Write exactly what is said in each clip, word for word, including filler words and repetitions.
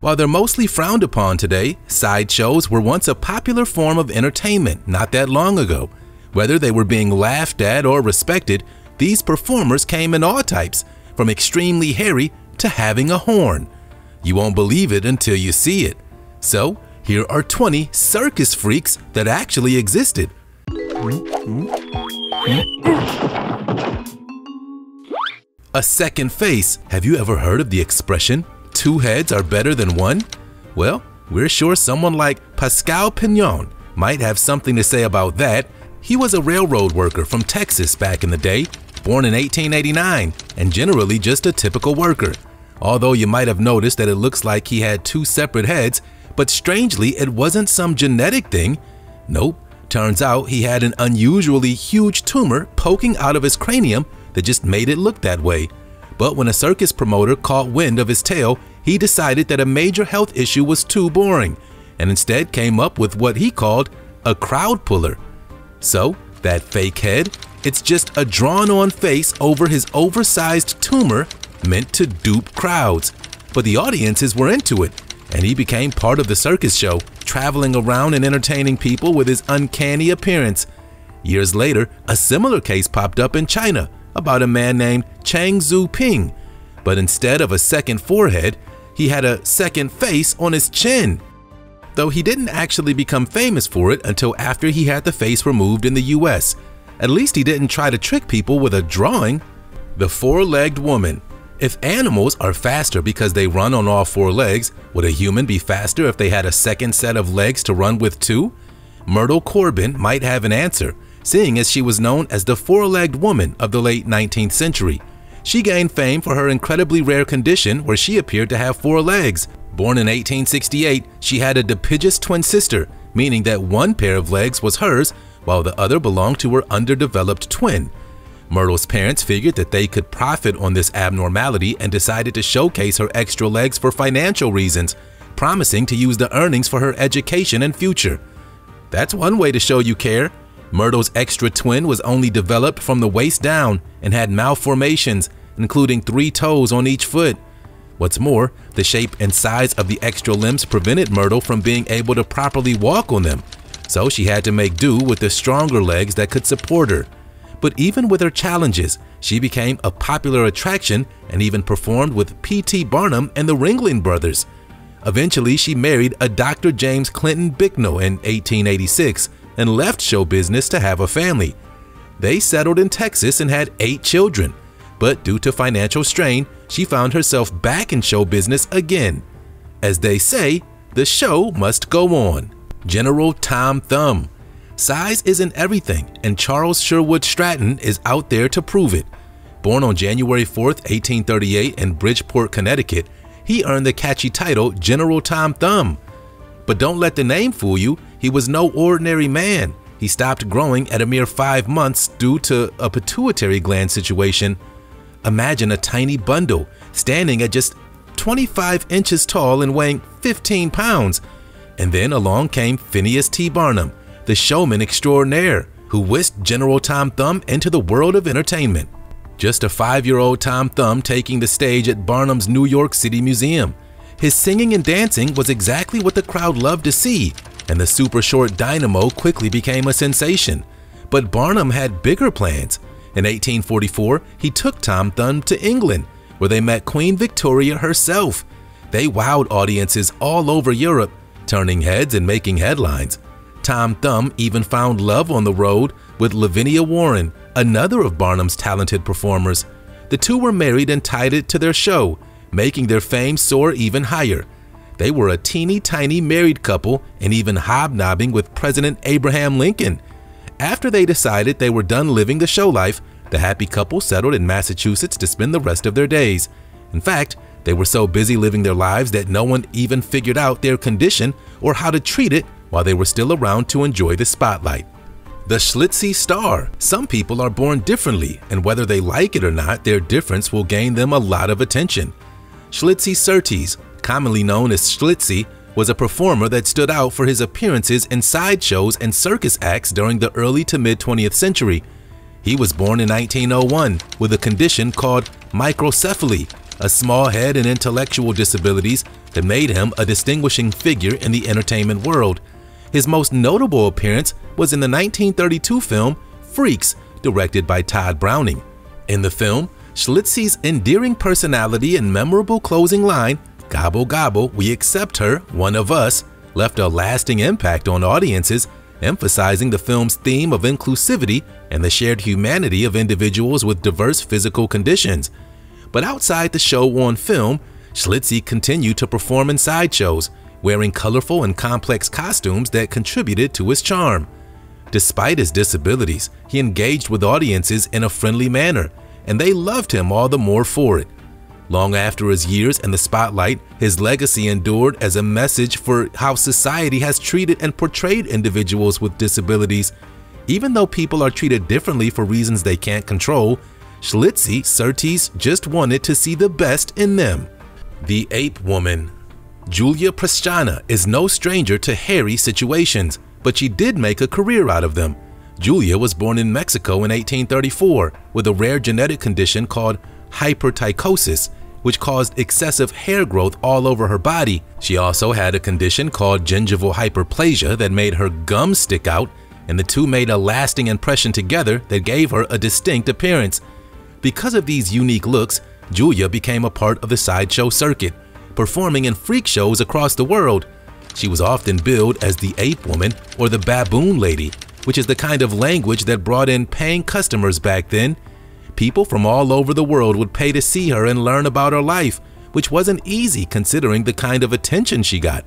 While they're mostly frowned upon today, sideshows were once a popular form of entertainment not that long ago. Whether they were being laughed at or respected, these performers came in all types, from extremely hairy to having a horn. You won't believe it until you see it. So, here are twenty circus freaks that actually existed. A second face. Have you ever heard of the expression, two heads are better than one? Well, we're sure someone like Pascal Pignon might have something to say about that. He was a railroad worker from Texas back in the day, born in eighteen eighty-nine, and generally just a typical worker. Although you might have noticed that it looks like he had two separate heads, but strangely it wasn't some genetic thing. Nope, turns out he had an unusually huge tumor poking out of his cranium that just made it look that way. But when a circus promoter caught wind of his tale, he decided that a major health issue was too boring, and instead came up with what he called a crowd puller. So, that fake head? It's just a drawn-on face over his oversized tumor meant to dupe crowds. But the audiences were into it, and he became part of the circus show, traveling around and entertaining people with his uncanny appearance. Years later, a similar case popped up in China about a man named Chang Zu Ping. But instead of a second forehead, he had a second face on his chin. Though he didn't actually become famous for it until after he had the face removed in the U S. At least he didn't try to trick people with a drawing. The four-legged woman. If animals are faster because they run on all four legs, would a human be faster if they had a second set of legs to run with too? Myrtle Corbin might have an answer, seeing as she was known as the four-legged woman of the late nineteenth century. She gained fame for her incredibly rare condition where she appeared to have four legs. Born in eighteen sixty-eight, she had a dipygous twin sister, meaning that one pair of legs was hers, while the other belonged to her underdeveloped twin. Myrtle's parents figured that they could profit on this abnormality and decided to showcase her extra legs for financial reasons, promising to use the earnings for her education and future. That's one way to show you care. Myrtle's extra twin was only developed from the waist down and had malformations, including three toes on each foot. What's more, the shape and size of the extra limbs prevented Myrtle from being able to properly walk on them, so she had to make do with the stronger legs that could support her. But even with her challenges, she became a popular attraction and even performed with P T Barnum and the Ringling Brothers. Eventually, she married a Doctor James Clinton Bicknell in eighteen eighty-six and left show business to have a family. They settled in Texas and had eight children. But due to financial strain, she found herself back in show business again. As they say, the show must go on. General Tom Thumb. Size isn't everything, and Charles Sherwood Stratton is out there to prove it. Born on January fourth, eighteen thirty-eight in Bridgeport, Connecticut, he earned the catchy title General Tom Thumb. But don't let the name fool you, he was no ordinary man. He stopped growing at a mere five months due to a pituitary gland situation. Imagine a tiny bundle, standing at just twenty-five inches tall and weighing fifteen pounds. And then along came Phineas T Barnum, the showman extraordinaire, who whisked General Tom Thumb into the world of entertainment. Just a five-year-old Tom Thumb taking the stage at Barnum's New York City Museum. His singing and dancing was exactly what the crowd loved to see, and the super short dynamo quickly became a sensation. But Barnum had bigger plans. In eighteen forty-four, he took Tom Thumb to England, where they met Queen Victoria herself. They wowed audiences all over Europe, turning heads and making headlines. Tom Thumb even found love on the road with Lavinia Warren, another of Barnum's talented performers. The two were married and tied it to their show, making their fame soar even higher. They were a teeny tiny married couple and even hobnobbing with President Abraham Lincoln. After they decided they were done living the show life, the happy couple settled in Massachusetts to spend the rest of their days. In fact, they were so busy living their lives that no one even figured out their condition or how to treat it while they were still around to enjoy the spotlight. The Schlitzie star. Some people are born differently, and whether they like it or not, their difference will gain them a lot of attention. Schlitzie Surtees, commonly known as Schlitzie, was a performer that stood out for his appearances in sideshows and circus acts during the early to mid twentieth century. He was born in nineteen oh one with a condition called microcephaly, a small head, and intellectual disabilities that made him a distinguishing figure in the entertainment world. His most notable appearance was in the nineteen thirty-two film Freaks, directed by Tod Browning. In the film, Schlitzie's endearing personality and memorable closing line, "Gobble gobble, we accept her, one of us," left a lasting impact on audiences, emphasizing the film's theme of inclusivity and the shared humanity of individuals with diverse physical conditions. But outside the show on film, Schlitzie continued to perform in sideshows, wearing colorful and complex costumes that contributed to his charm. Despite his disabilities, he engaged with audiences in a friendly manner, and they loved him all the more for it. Long after his years in the spotlight, his legacy endured as a message for how society has treated and portrayed individuals with disabilities. Even though people are treated differently for reasons they can't control, Schlitzie Surtees just wanted to see the best in them. The Ape Woman. Julia Prestana is no stranger to hairy situations, but she did make a career out of them. Julia was born in Mexico in eighteen thirty-four with a rare genetic condition called hypertrichosis, which caused excessive hair growth all over her body. She also had a condition called gingival hyperplasia that made her gums stick out, and the two made a lasting impression together that gave her a distinct appearance. Because of these unique looks, Julia became a part of the sideshow circuit, performing in freak shows across the world. She was often billed as the Ape Woman or the Baboon Lady, which is the kind of language that brought in paying customers back then. People from all over the world would pay to see her and learn about her life, which wasn't easy considering the kind of attention she got.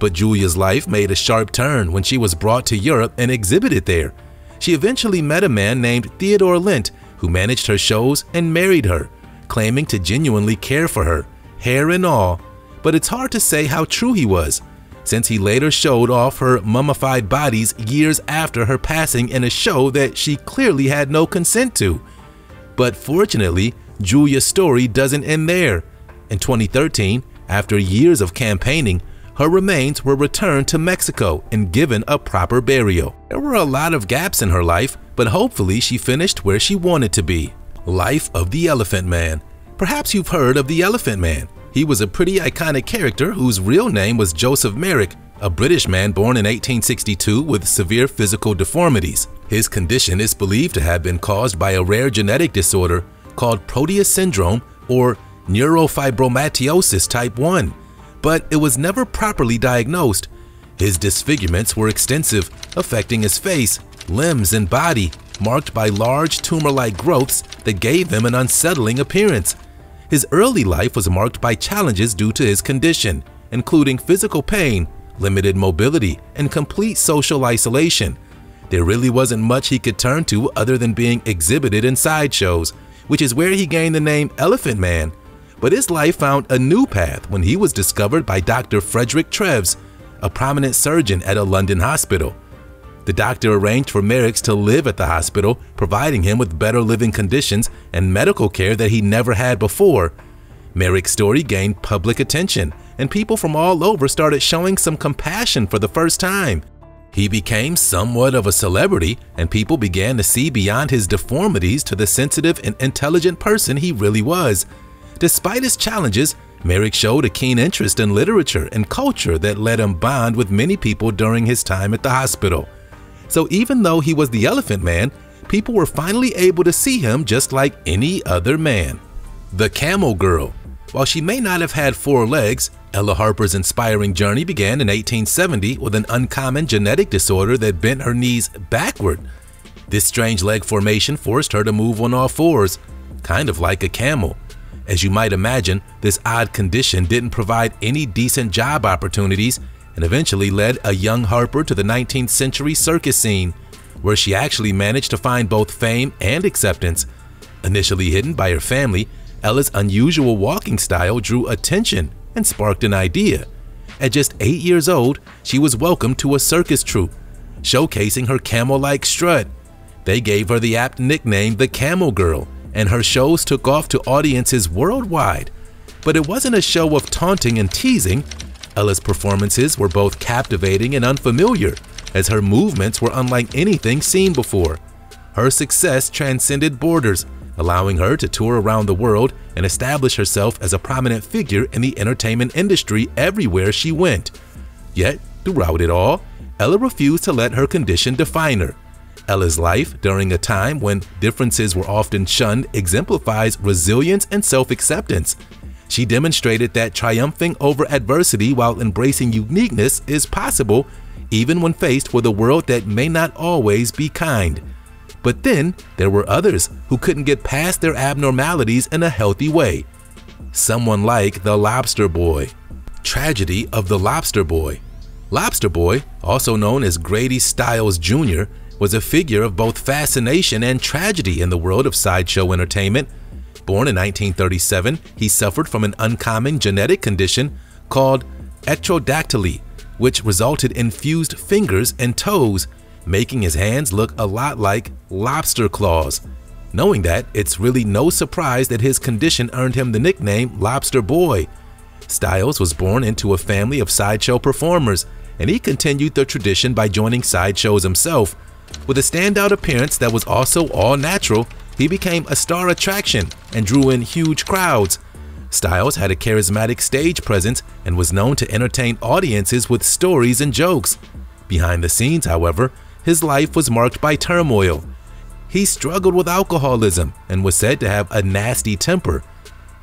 But Julia's life made a sharp turn when she was brought to Europe and exhibited there. She eventually met a man named Theodore Lent, who managed her shows and married her, claiming to genuinely care for her, hair and all. But it's hard to say how true he was, since he later showed off her mummified bodies years after her passing in a show that she clearly had no consent to. But fortunately, Julia's story doesn't end there. In twenty thirteen, after years of campaigning, her remains were returned to Mexico and given a proper burial. There were a lot of gaps in her life, but hopefully she finished where she wanted to be. Life of the Elephant Man. Perhaps you've heard of the Elephant Man. He was a pretty iconic character whose real name was Joseph Merrick, a British man born in eighteen sixty-two with severe physical deformities. His condition is believed to have been caused by a rare genetic disorder called Proteus Syndrome or neurofibromatosis type one, but it was never properly diagnosed. His disfigurements were extensive, affecting his face, limbs, and body, marked by large tumor-like growths that gave him an unsettling appearance. His early life was marked by challenges due to his condition, including physical pain, limited mobility, and complete social isolation. There really wasn't much he could turn to other than being exhibited in sideshows, which is where he gained the name Elephant Man. But his life found a new path when he was discovered by Doctor Frederick Treves, a prominent surgeon at a London hospital. The doctor arranged for Merrick to live at the hospital, providing him with better living conditions and medical care that he never had before. Merrick's story gained public attention, and people from all over started showing some compassion for the first time. He became somewhat of a celebrity, and people began to see beyond his deformities to the sensitive and intelligent person he really was. Despite his challenges, Merrick showed a keen interest in literature and culture that let him bond with many people during his time at the hospital. So even though he was the Elephant Man, people were finally able to see him just like any other man. The Camel Girl. While she may not have had four legs, Ella Harper's inspiring journey began in eighteen seventy with an uncommon genetic disorder that bent her knees backward. This strange leg formation forced her to move on all fours, kind of like a camel. As you might imagine, this odd condition didn't provide any decent job opportunities and eventually led a young Harper to the nineteenth century circus scene, where she actually managed to find both fame and acceptance. Initially hidden by her family, Ella's unusual walking style drew attention and sparked an idea. At just eight years old, she was welcomed to a circus troupe, showcasing her camel-like strut. They gave her the apt nickname the Camel Girl, and her shows took off to audiences worldwide. But it wasn't a show of taunting and teasing. Ella's performances were both captivating and unfamiliar, as her movements were unlike anything seen before. Her success transcended borders, allowing her to tour around the world and establish herself as a prominent figure in the entertainment industry everywhere she went. Yet, throughout it all, Ella refused to let her condition define her. Ella's life, during a time when differences were often shunned, exemplifies resilience and self-acceptance. She demonstrated that triumphing over adversity while embracing uniqueness is possible, even when faced with a world that may not always be kind. But then, there were others who couldn't get past their abnormalities in a healthy way. Someone like the Lobster Boy. Tragedy of the Lobster Boy. Lobster Boy, also known as Grady Stiles Junior, was a figure of both fascination and tragedy in the world of sideshow entertainment. Born in nineteen thirty-seven, he suffered from an uncommon genetic condition called ectrodactyly, which resulted in fused fingers and toes, making his hands look a lot like lobster claws. Knowing that, it's really no surprise that his condition earned him the nickname Lobster Boy. Stiles was born into a family of sideshow performers, and he continued the tradition by joining sideshows himself. With a standout appearance that was also all-natural, he became a star attraction and drew in huge crowds. Stiles had a charismatic stage presence and was known to entertain audiences with stories and jokes. Behind the scenes, however, his life was marked by turmoil. He struggled with alcoholism and was said to have a nasty temper.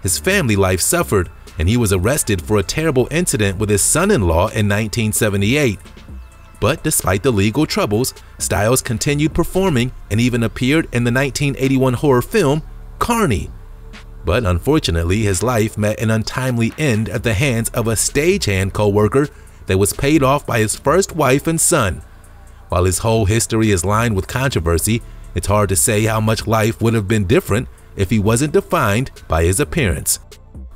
His family life suffered, and he was arrested for a terrible incident with his son-in-law in nineteen seventy-eight. But despite the legal troubles, Stiles continued performing and even appeared in the nineteen eighty-one horror film Carney. But unfortunately, his life met an untimely end at the hands of a stagehand co-worker that was paid off by his first wife and son. While his whole history is lined with controversy, it's hard to say how much life would have been different if he wasn't defined by his appearance.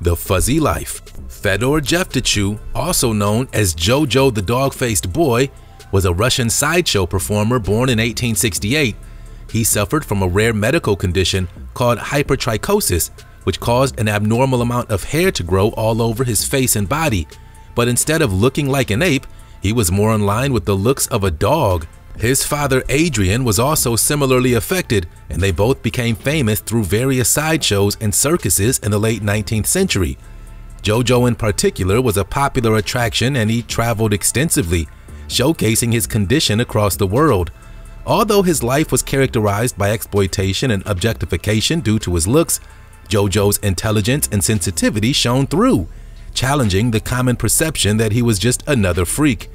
The Fuzzy Life. Fedor Jeftichu, also known as Jojo the Dog-Faced Boy, was a Russian sideshow performer born in eighteen sixty-eight. He suffered from a rare medical condition called hypertrichosis, which caused an abnormal amount of hair to grow all over his face and body. But instead of looking like an ape, he was more in line with the looks of a dog. His father Adrian was also similarly affected, and they both became famous through various sideshows and circuses in the late nineteenth century. Jojo in particular was a popular attraction, and he traveled extensively, showcasing his condition across the world. Although his life was characterized by exploitation and objectification due to his looks, Jojo's intelligence and sensitivity shone through, challenging the common perception that he was just another freak.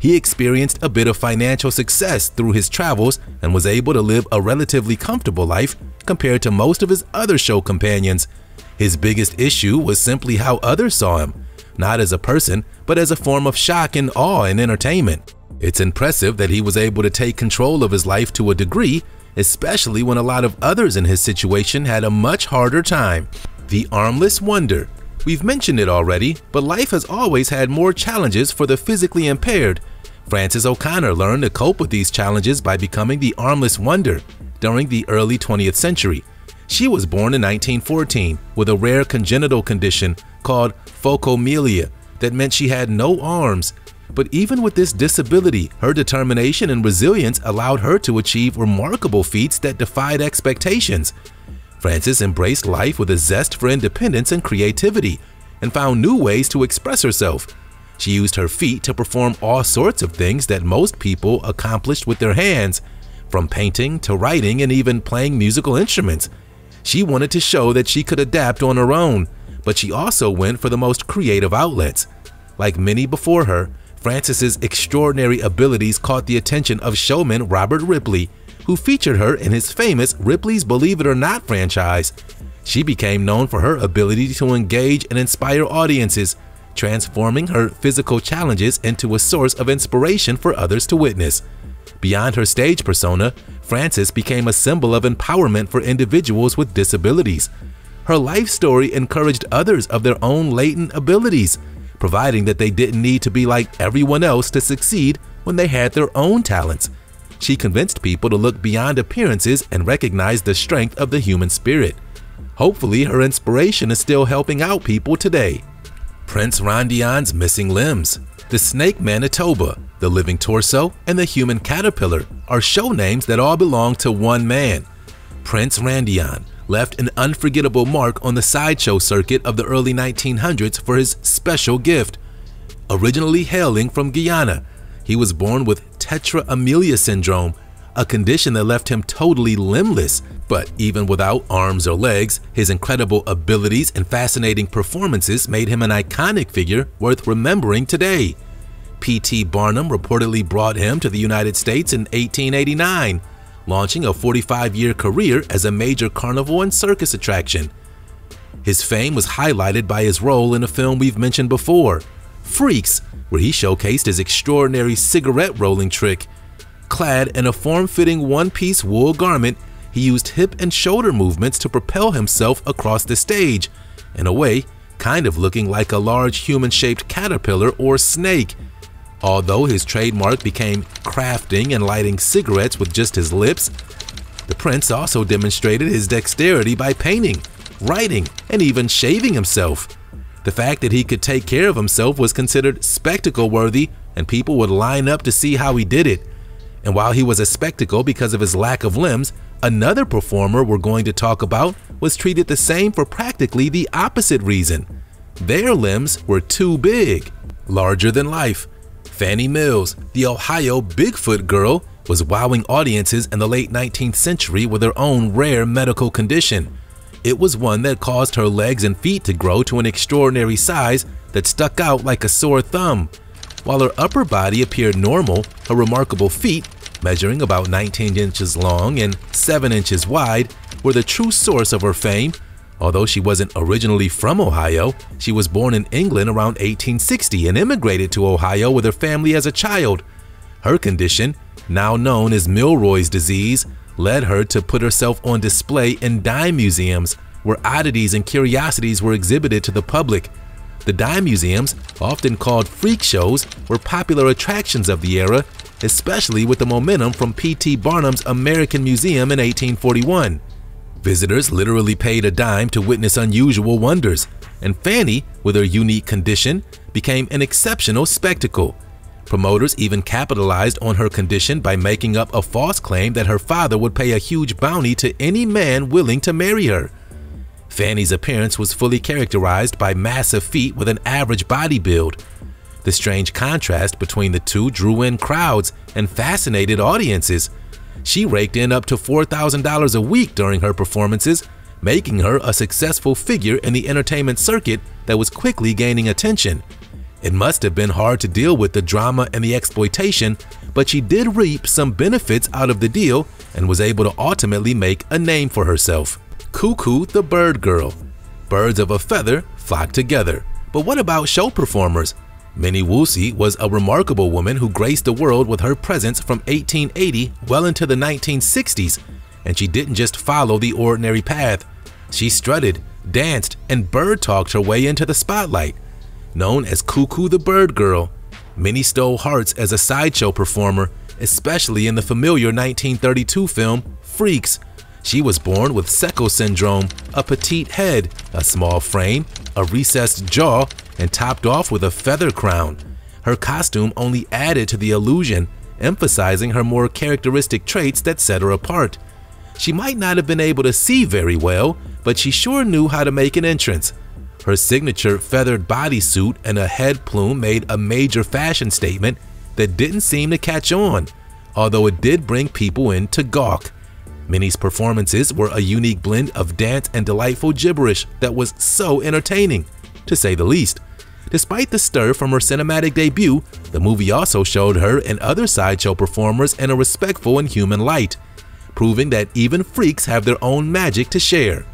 He experienced a bit of financial success through his travels and was able to live a relatively comfortable life compared to most of his other show companions. His biggest issue was simply how others saw him, not as a person, but as a form of shock and awe in entertainment. It's impressive that he was able to take control of his life to a degree, especially when a lot of others in his situation had a much harder time. The Armless Wonder. We've mentioned it already, but life has always had more challenges for the physically impaired. Frances O'Connor learned to cope with these challenges by becoming the Armless Wonder during the early twentieth century. She was born in nineteen fourteen with a rare congenital condition called phocomelia that meant she had no arms. But even with this disability, her determination and resilience allowed her to achieve remarkable feats that defied expectations. Frances embraced life with a zest for independence and creativity, and found new ways to express herself. She used her feet to perform all sorts of things that most people accomplished with their hands, from painting to writing and even playing musical instruments. She wanted to show that she could adapt on her own, but she also went for the most creative outlets. Like many before her, Frances's extraordinary abilities caught the attention of showman Robert Ripley, who featured her in his famous Ripley's Believe It or Not franchise. She became known for her ability to engage and inspire audiences, transforming her physical challenges into a source of inspiration for others to witness. Beyond her stage persona, Frances became a symbol of empowerment for individuals with disabilities. Her life story encouraged others of their own latent abilities, providing that they didn't need to be like everyone else to succeed when they had their own talents. She convinced people to look beyond appearances and recognize the strength of the human spirit. Hopefully, her inspiration is still helping out people today. Prince Rondion's Missing Limbs. The Snake Manitoba, the Living Torso, and the Human Caterpillar are show names that all belong to one man. Prince Randian left an unforgettable mark on the sideshow circuit of the early nineteen hundreds for his special gift. Originally hailing from Guyana, he was born with tetraamelia syndrome, a condition that left him totally limbless, but even without arms or legs, his incredible abilities and fascinating performances made him an iconic figure worth remembering today. P T Barnum reportedly brought him to the United States in eighteen eighty-nine, launching a forty-five year career as a major carnival and circus attraction. His fame was highlighted by his role in a film we've mentioned before, Freaks, where he showcased his extraordinary cigarette rolling trick. Clad in a form-fitting one-piece wool garment, he used hip and shoulder movements to propel himself across the stage, in a way kind of looking like a large human-shaped caterpillar or snake. Although his trademark became crafting and lighting cigarettes with just his lips, the prince also demonstrated his dexterity by painting, writing, and even shaving himself. The fact that he could take care of himself was considered spectacle-worthy, and people would line up to see how he did it. And while he was a spectacle because of his lack of limbs, another performer we're going to talk about was treated the same for practically the opposite reason. Their limbs were too big, larger than life. Fannie Mills, the Ohio Bigfoot girl, was wowing audiences in the late nineteenth century with her own rare medical condition. It was one that caused her legs and feet to grow to an extraordinary size that stuck out like a sore thumb. While her upper body appeared normal, her remarkable feet, measuring about nineteen inches long and seven inches wide, were the true source of her fame. Although she wasn't originally from Ohio, she was born in England around eighteen sixty and immigrated to Ohio with her family as a child. Her condition, now known as Milroy's disease, led her to put herself on display in dime museums, where oddities and curiosities were exhibited to the public. The dime museums, often called freak shows, were popular attractions of the era, especially with the momentum from P T Barnum's American Museum in eighteen forty-one. Visitors literally paid a dime to witness unusual wonders, and Fanny, with her unique condition, became an exceptional spectacle. Promoters even capitalized on her condition by making up a false claim that her father would pay a huge bounty to any man willing to marry her. Fanny's appearance was fully characterized by massive feet with an average body build. The strange contrast between the two drew in crowds and fascinated audiences. She raked in up to four thousand dollars a week during her performances, making her a successful figure in the entertainment circuit that was quickly gaining attention. It must have been hard to deal with the drama and the exploitation, but she did reap some benefits out of the deal and was able to ultimately make a name for herself. Cuckoo the Bird Girl. Birds of a feather flock together. But what about show performers? Minnie Woolsey was a remarkable woman who graced the world with her presence from eighteen eighty well into the nineteen sixties, and she didn't just follow the ordinary path. She strutted, danced, and bird-talked her way into the spotlight. Known as Cuckoo the Bird Girl, Minnie stole hearts as a sideshow performer, especially in the familiar nineteen thirty-two film Freaks. She was born with Secco syndrome, a petite head, a small frame, a recessed jaw, and topped off with a feather crown. Her costume only added to the illusion, emphasizing her more characteristic traits that set her apart. She might not have been able to see very well, but she sure knew how to make an entrance. Her signature feathered bodysuit and a head plume made a major fashion statement that didn't seem to catch on, although it did bring people in to gawk. Minnie's performances were a unique blend of dance and delightful gibberish that was so entertaining, to say the least. Despite the stir from her cinematic debut, the movie also showed her and other sideshow performers in a respectful and human light, proving that even freaks have their own magic to share.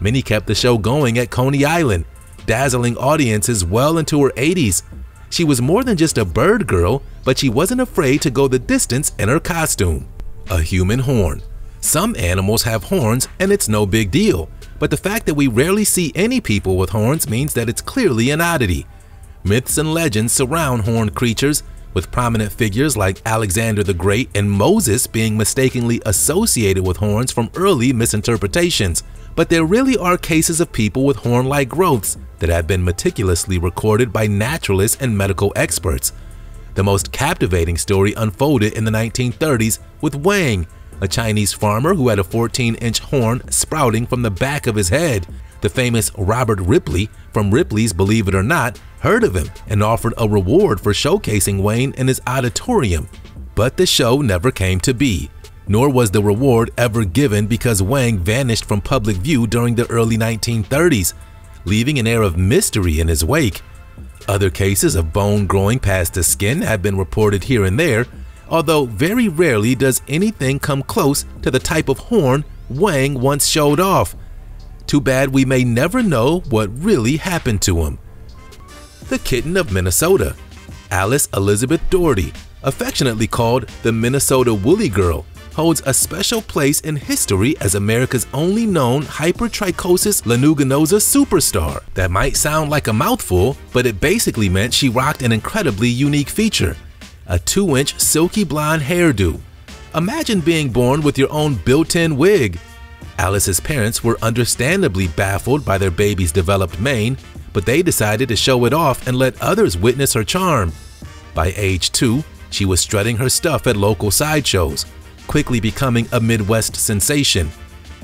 Minnie kept the show going at Coney Island, dazzling audiences well into her eighties. She was more than just a bird girl, but she wasn't afraid to go the distance in her costume. A human horn. Some animals have horns and it's no big deal, but the fact that we rarely see any people with horns means that it's clearly an oddity. Myths and legends surround horned creatures, with prominent figures like Alexander the Great and Moses being mistakenly associated with horns from early misinterpretations. But there really are cases of people with horn-like growths that have been meticulously recorded by naturalists and medical experts. The most captivating story unfolded in the nineteen thirties with Wang, a Chinese farmer who had a fourteen inch horn sprouting from the back of his head. The famous Robert Ripley from Ripley's Believe It or Not heard of him and offered a reward for showcasing Wayne in his auditorium. But the show never came to be, nor was the reward ever given because Wang vanished from public view during the early nineteen thirties, leaving an air of mystery in his wake. Other cases of bone growing past the skin have been reported here and there, although very rarely does anything come close to the type of horn Wang once showed off. Too bad we may never know what really happened to him. The Kitten of Minnesota. Alice Elizabeth Doherty, affectionately called the Minnesota Woolly Girl, holds a special place in history as America's only known hypertrichosis lanuginosa superstar. That might sound like a mouthful, but it basically meant she rocked an incredibly unique feature: a two inch silky blonde hairdo. Imagine being born with your own built-in wig. Alice's parents were understandably baffled by their baby's developed mane, but they decided to show it off and let others witness her charm. By age two, she was strutting her stuff at local sideshows, quickly becoming a Midwest sensation.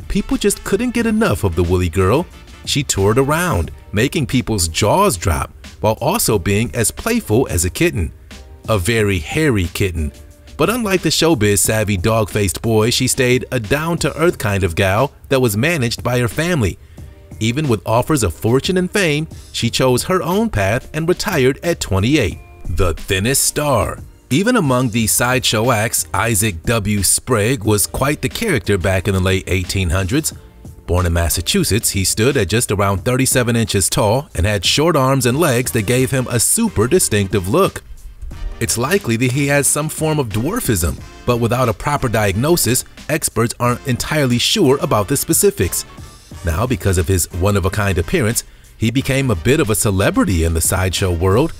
People just couldn't get enough of the Woolly Girl. She toured around, making people's jaws drop, while also being as playful as a kitten. A very hairy kitten. But unlike the showbiz-savvy dog-faced boy, she stayed a down-to-earth kind of gal that was managed by her family. Even with offers of fortune and fame, she chose her own path and retired at twenty-eight. The Thinnest Star. Even among the sideshow acts, Isaac W. Sprague was quite the character back in the late eighteen hundreds. Born in Massachusetts, he stood at just around thirty-seven inches tall and had short arms and legs that gave him a super distinctive look. It's likely that he has some form of dwarfism, but without a proper diagnosis, experts aren't entirely sure about the specifics. Now, because of his one-of-a-kind appearance, he became a bit of a celebrity in the sideshow world.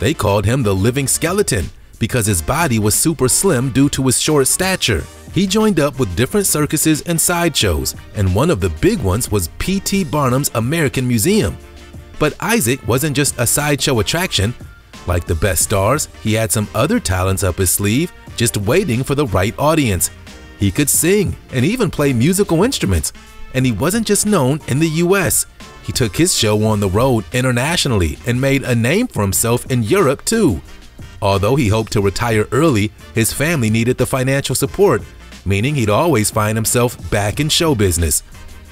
They called him the Living Skeleton because his body was super slim due to his short stature. He joined up with different circuses and sideshows, and one of the big ones was P T Barnum's American Museum. But Isaac wasn't just a sideshow attraction. Like the best stars, he had some other talents up his sleeve, just waiting for the right audience. He could sing and even play musical instruments, and he wasn't just known in the U S. He took his show on the road internationally and made a name for himself in Europe too. Although he hoped to retire early, his family needed the financial support, meaning he'd always find himself back in show business.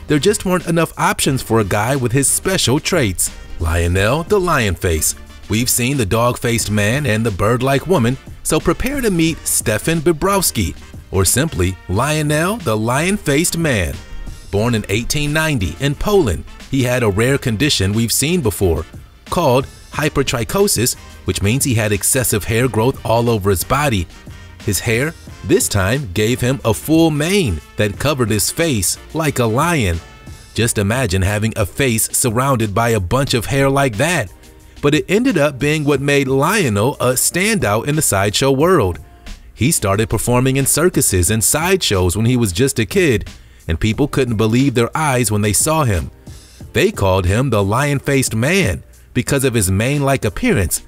There just weren't enough options for a guy with his special traits. Lionel the Lionface. We've seen the dog-faced man and the bird-like woman, so prepare to meet Stefan Bobrowski, or simply Lionel the Lion-Faced Man. Born in eighteen ninety in Poland, he had a rare condition we've seen before, called hypertrichosis, which means he had excessive hair growth all over his body. His hair, this time, gave him a full mane that covered his face like a lion. Just imagine having a face surrounded by a bunch of hair like that. But it ended up being what made Lionel a standout in the sideshow world. He started performing in circuses and sideshows when he was just a kid, and people couldn't believe their eyes when they saw him. They called him the Lion-Faced Man because of his mane-like appearance.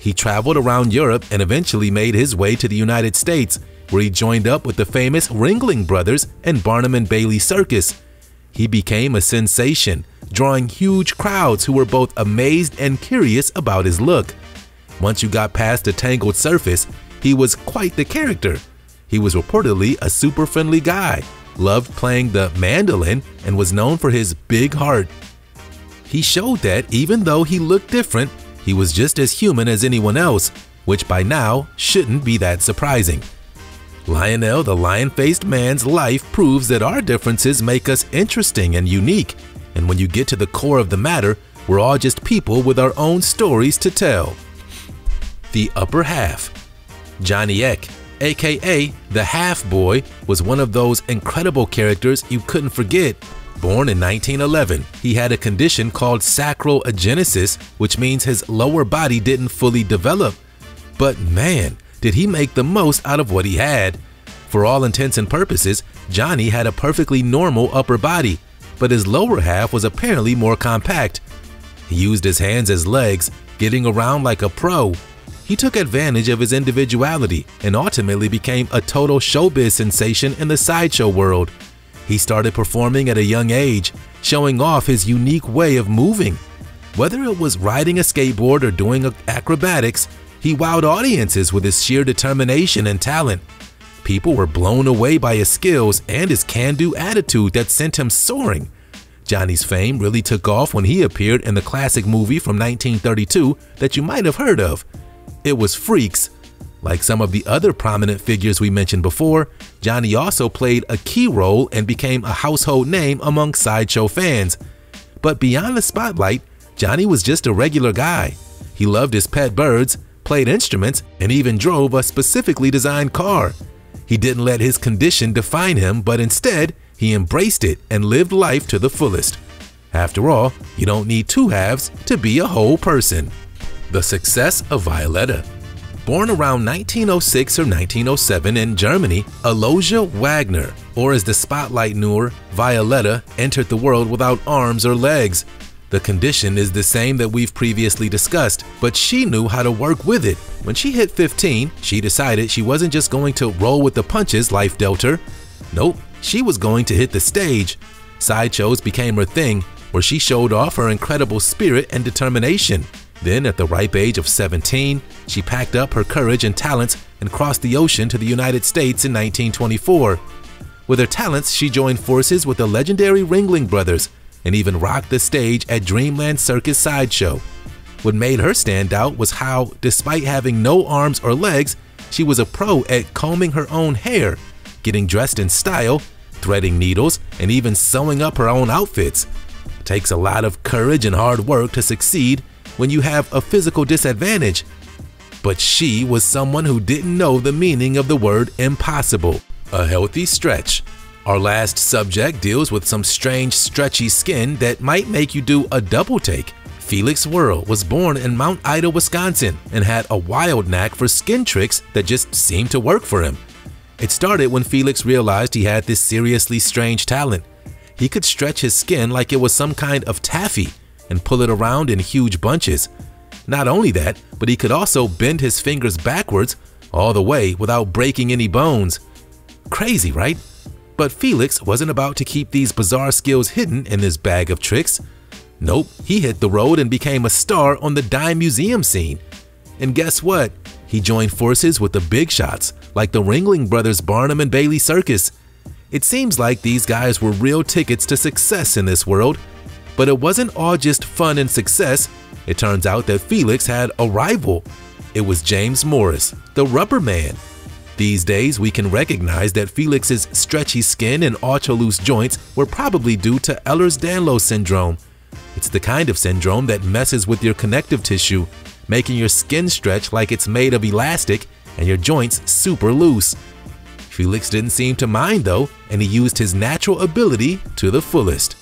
He traveled around Europe and eventually made his way to the United States, where he joined up with the famous Ringling Brothers and Barnum and Bailey Circus. He became a sensation, drawing huge crowds who were both amazed and curious about his look. Once you got past the tangled surface, he was quite the character. He was reportedly a super friendly guy, loved playing the mandolin, and was known for his big heart. He showed that even though he looked different, he was just as human as anyone else, which by now shouldn't be that surprising. Lionel the Lion-Faced Man's life proves that our differences make us interesting and unique. And when you get to the core of the matter, we're all just people with our own stories to tell. The Upper Half. Johnny Eck, aka the Half Boy, was one of those incredible characters you couldn't forget. Born in nineteen eleven, he had a condition called sacral agenesis, which means his lower body didn't fully develop. But man, did he make the most out of what he had. For all intents and purposes, Johnny had a perfectly normal upper body, but his lower half was apparently more compact. He used his hands as legs, getting around like a pro. He took advantage of his individuality and ultimately became a total showbiz sensation in the sideshow world. He started performing at a young age, showing off his unique way of moving. Whether it was riding a skateboard or doing acrobatics, he wowed audiences with his sheer determination and talent. People were blown away by his skills and his can-do attitude that sent him soaring. Johnny's fame really took off when he appeared in the classic movie from nineteen thirty-two that you might have heard of. It was Freaks. Like some of the other prominent figures we mentioned before, Johnny also played a key role and became a household name among sideshow fans. But beyond the spotlight, Johnny was just a regular guy. He loved his pet birds, played instruments, and even drove a specifically designed car. He didn't let his condition define him, but instead, he embraced it and lived life to the fullest. After all, you don't need two halves to be a whole person. The success of Violetta. Born around nineteen oh six or nineteen oh seven in Germany, Aloysia Wagner, or as the spotlight knew her, Violetta, entered the world without arms or legs. The condition is the same that we've previously discussed, but she knew how to work with it. When she hit fifteen, she decided she wasn't just going to roll with the punches life dealt her. Nope. She was going to hit the stage. Sideshows became her thing, where she showed off her incredible spirit and determination. Then, at the ripe age of seventeen, she packed up her courage and talents and crossed the ocean to the United States in nineteen twenty-four. With her talents, she joined forces with the legendary Ringling Brothers and even rocked the stage at Dreamland Circus Sideshow. What made her stand out was how, despite having no arms or legs, she was a pro at combing her own hair, getting dressed in style, threading needles, and even sewing up her own outfits. It takes a lot of courage and hard work to succeed when you have a physical disadvantage. But she was someone who didn't know the meaning of the word impossible. A healthy stretch. Our last subject deals with some strange stretchy skin that might make you do a double take. Felix Wuerl was born in Mount Ida, Wisconsin, and had a wild knack for skin tricks that just seemed to work for him. It started when Felix realized he had this seriously strange talent. He could stretch his skin like it was some kind of taffy and pull it around in huge bunches. Not only that, but he could also bend his fingers backwards all the way without breaking any bones. Crazy, right? But Felix wasn't about to keep these bizarre skills hidden in this bag of tricks. Nope, he hit the road and became a star on the dime museum scene. And guess what? He joined forces with the big shots, like the Ringling Brothers Barnum and Bailey Circus. It seems like these guys were real tickets to success in this world. But it wasn't all just fun and success. It turns out that Felix had a rival. It was James Morris, the Rubber Man. These days, we can recognize that Felix's stretchy skin and ultra-loose joints were probably due to Ehlers-Danlos syndrome. It's the kind of syndrome that messes with your connective tissue, making your skin stretch like it's made of elastic and your joints super loose. Felix didn't seem to mind though, and he used his natural ability to the fullest.